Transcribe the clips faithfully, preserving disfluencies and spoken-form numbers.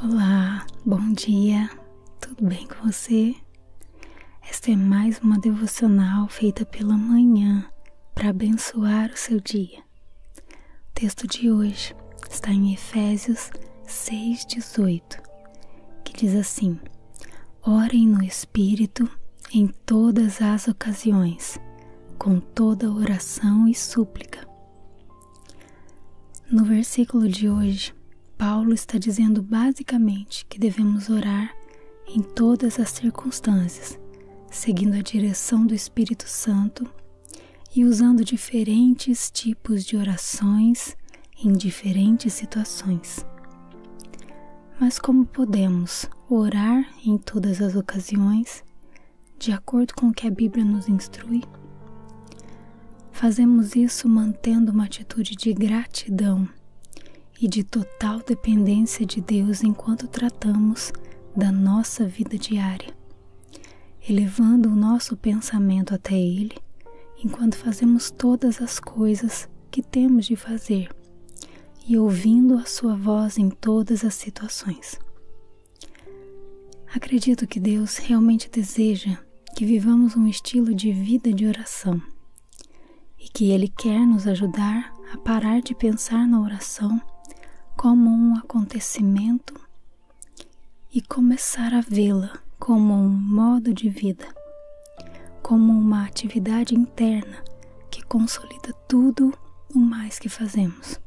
Olá, bom dia, tudo bem com você? Esta é mais uma devocional feita pela manhã para abençoar o seu dia. O texto de hoje está em Efésios seis, dezoito, que diz assim: orem no Espírito em todas as ocasiões, com toda oração e súplica. No versículo de hoje, Paulo está dizendo basicamente que devemos orar em todas as circunstâncias, seguindo a direção do Espírito Santo e usando diferentes tipos de orações em diferentes situações. Mas como podemos orar em todas as ocasiões, de acordo com o que a Bíblia nos instrui? Fazemos isso mantendo uma atitude de gratidão e de total dependência de Deus enquanto tratamos da nossa vida diária, elevando o nosso pensamento até Ele enquanto fazemos todas as coisas que temos de fazer e ouvindo a Sua voz em todas as situações. Acredito que Deus realmente deseja que vivamos um estilo de vida de oração e que Ele quer nos ajudar a parar de pensar na oração como um acontecimento e começar a vê-la como um modo de vida, como uma atividade interna que consolida tudo o mais que fazemos.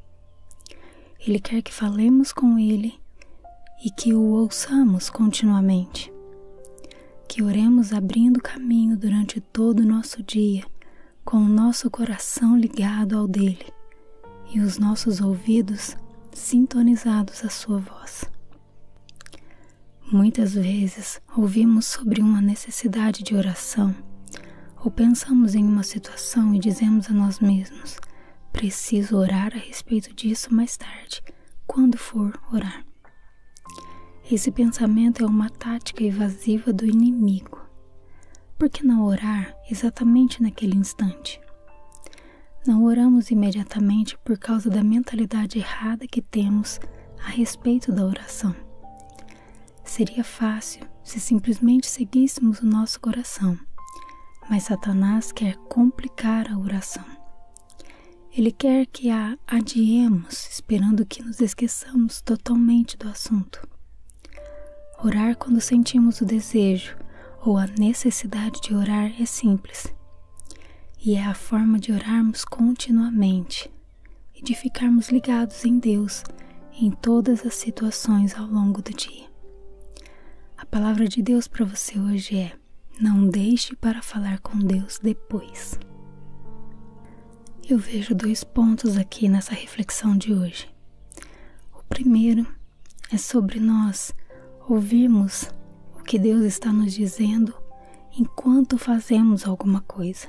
Ele quer que falemos com Ele e que o ouçamos continuamente, que oremos abrindo caminho durante todo o nosso dia, com o nosso coração ligado ao dele e os nossos ouvidos sintonizados à sua voz. Muitas vezes ouvimos sobre uma necessidade de oração ou pensamos em uma situação e dizemos a nós mesmos: preciso orar a respeito disso mais tarde, quando for orar. Esse pensamento é uma tática evasiva do inimigo. Por que não orar exatamente naquele instante? Não oramos imediatamente por causa da mentalidade errada que temos a respeito da oração. Seria fácil se simplesmente seguíssemos o nosso coração, mas Satanás quer complicar a oração. Ele quer que a adiemos, esperando que nos esqueçamos totalmente do assunto. Orar quando sentimos o desejo ou a necessidade de orar é simples. E é a forma de orarmos continuamente e de ficarmos ligados em Deus em todas as situações ao longo do dia. A palavra de Deus para você hoje é: não deixe para falar com Deus depois. Eu vejo dois pontos aqui nessa reflexão de hoje. O primeiro é sobre nós ouvirmos o que Deus está nos dizendo enquanto fazemos alguma coisa.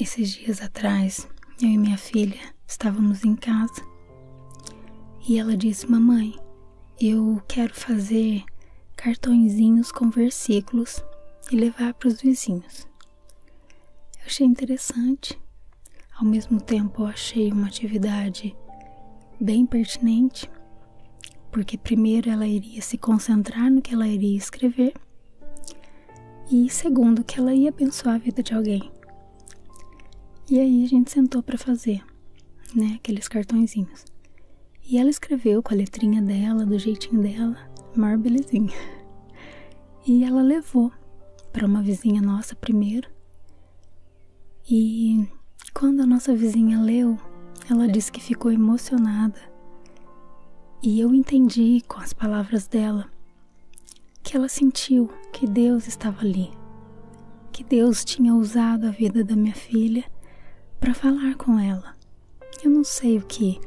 Esses dias atrás, eu e minha filha estávamos em casa e ela disse: mamãe, eu quero fazer cartõezinhos com versículos e levar para os vizinhos. Eu achei interessante, ao mesmo tempo eu achei uma atividade bem pertinente, porque primeiro ela iria se concentrar no que ela iria escrever e segundo que ela ia abençoar a vida de alguém. E aí a gente sentou para fazer, né, aqueles cartõezinhos. E ela escreveu com a letrinha dela, do jeitinho dela, maior belezinha. E ela levou para uma vizinha nossa primeiro. E quando a nossa vizinha leu, ela disse que ficou emocionada. E eu entendi com as palavras dela que ela sentiu que Deus estava ali, que Deus tinha usado a vida da minha filha para falar com ela. Eu não sei o que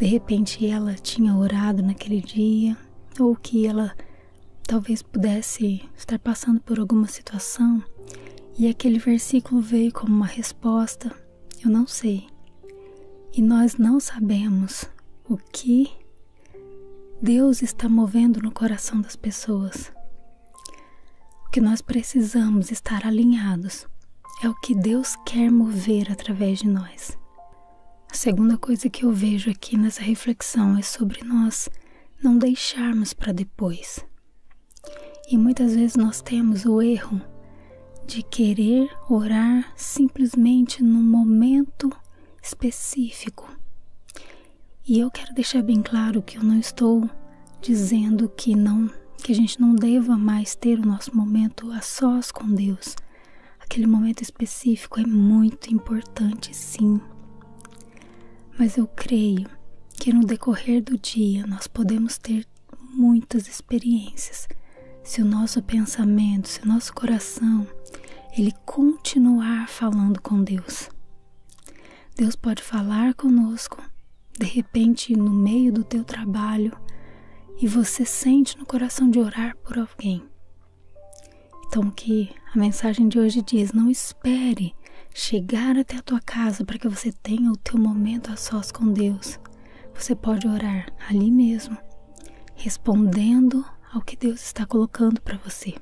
de repente ela tinha orado naquele dia, ou que ela talvez pudesse estar passando por alguma situação e aquele versículo veio como uma resposta, eu não sei. E nós não sabemos o que Deus está movendo no coração das pessoas. O que nós precisamos estar alinhados é o que Deus quer mover através de nós. A segunda coisa que eu vejo aqui nessa reflexão é sobre nós não deixarmos para depois. E muitas vezes nós temos o erro de querer orar simplesmente num momento específico. E eu quero deixar bem claro que eu não estou dizendo que, não, que a gente não deva mais ter o nosso momento a sós com Deus. Aquele momento específico é muito importante, sim. Mas eu creio que no decorrer do dia nós podemos ter muitas experiências. Se o nosso pensamento, se o nosso coração, ele continuar falando com Deus. Deus pode falar conosco. De repente, no meio do teu trabalho, e você sente no coração de orar por alguém. Então, o que a mensagem de hoje diz: não espere chegar até a tua casa para que você tenha o teu momento a sós com Deus. Você pode orar ali mesmo, respondendo ao que Deus está colocando para você.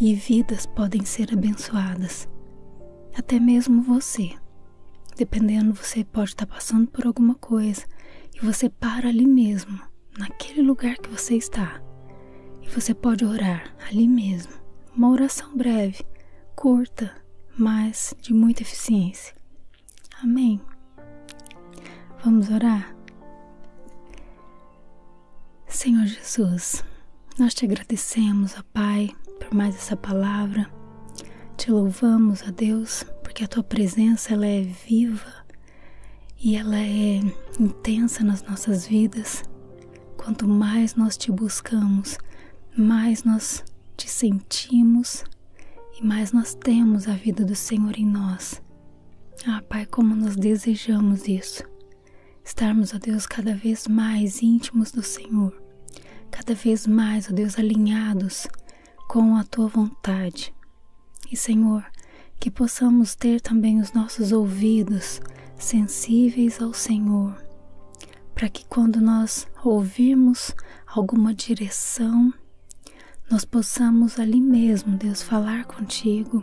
E vidas podem ser abençoadas, até mesmo você. Dependendo, você pode estar passando por alguma coisa e você para ali mesmo, naquele lugar que você está. E você pode orar ali mesmo, uma oração breve, curta, mas de muita eficiência. Amém? Vamos orar? Senhor Jesus, nós te agradecemos, ó Pai, por mais essa palavra. Te louvamos, ó Deus, porque a Tua presença ela é viva e ela é intensa nas nossas vidas. Quanto mais nós Te buscamos, mais nós Te sentimos e mais nós temos a vida do Senhor em nós. Ah, Pai, como nós desejamos isso. Estarmos, ó Deus, cada vez mais íntimos do Senhor. Cada vez mais, ó Deus, alinhados com a Tua vontade. E, Senhor, que possamos ter também os nossos ouvidos sensíveis ao Senhor, para que quando nós ouvirmos alguma direção, nós possamos ali mesmo, Deus, falar contigo,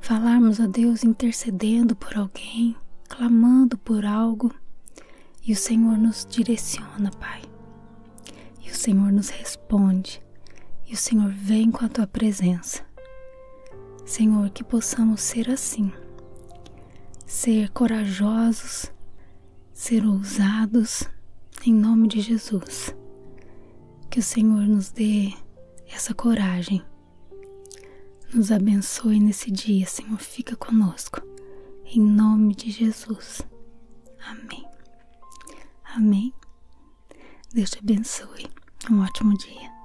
falarmos a Deus intercedendo por alguém, clamando por algo, e o Senhor nos direciona, Pai, e o Senhor nos responde, e o Senhor vem com a Tua presença. Senhor, que possamos ser assim, ser corajosos, ser ousados, em nome de Jesus. Que o Senhor nos dê essa coragem, nos abençoe nesse dia, Senhor, fica conosco, em nome de Jesus. Amém. Amém. Deus te abençoe, um ótimo dia.